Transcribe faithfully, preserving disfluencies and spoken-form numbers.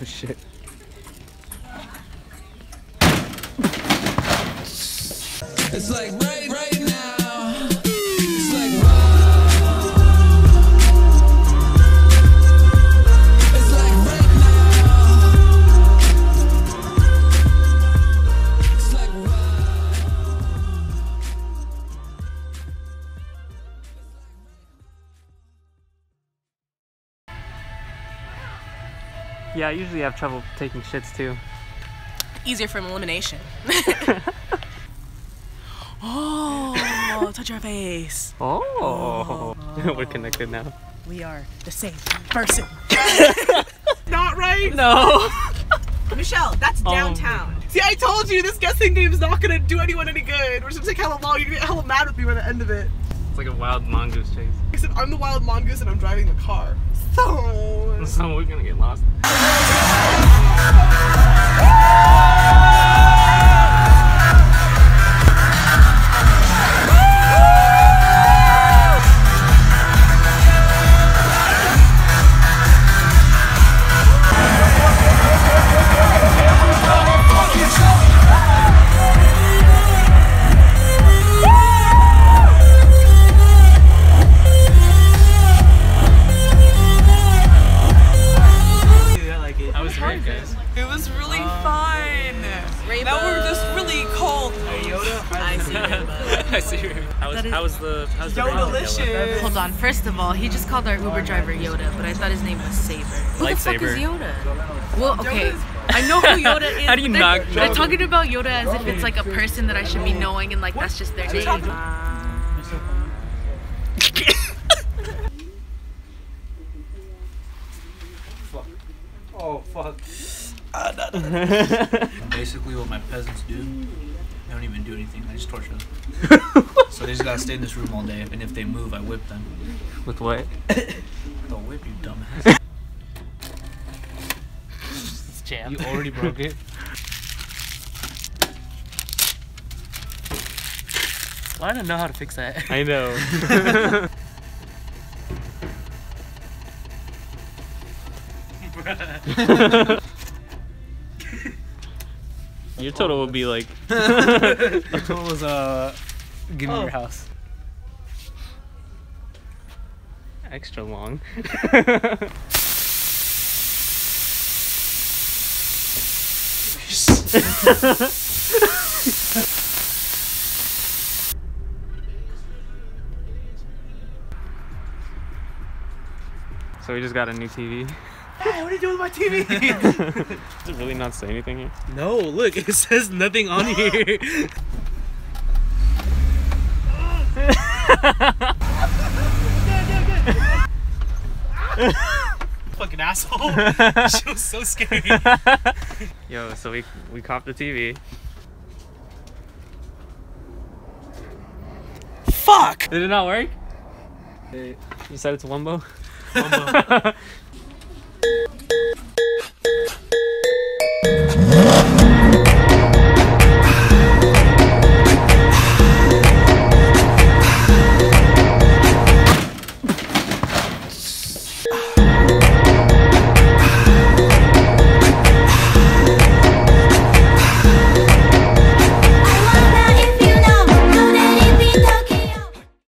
Oh shit. It's like right, right now. It's like wow. It's like right now. It's like wow. Yeah, I usually have trouble taking shits too. Easier from elimination. Oh, touch our face. Oh, oh. We're connected now. We are the same person. Not right? No. Michelle, that's downtown. Oh. See, I told you this guessing game's not gonna do anyone any good. We're just gonna take hella long. You're gonna get hella mad with me by the end of it. It's like a wild mongoose chase. Except I'm the wild mongoose and I'm driving the car. So. So we're gonna get lost. Yodalicious. Hold on, first of all, he just called our Uber driver Yoda, but I thought his name was Saber. Who the fuck is Yoda? Well, okay, I know who Yoda is. How do you not know? They're talking about Yoda as if it's like a person that I should be knowing and like that's just their name. Fuck. Oh, fuck. Basically what my peasants do, they don't even do anything, I just torture them. So they just gotta stay in this room all day, and if they move, I whip them. With what? They'll whip you, dumbass. It's jammed. You already broke it. Well, I don't know how to fix that. I know. Your total would be like. Your total was uh. Give me oh. your house. Extra long. So we just got a new T V. Hey, what are you doing with my T V? Does it really not say anything here? No, look, it says nothing on here. Fucking asshole. She was so scary. Yo, so we we copped the T V. Fuck! Did it not work? It, you said it's Wumbo? Wumbo.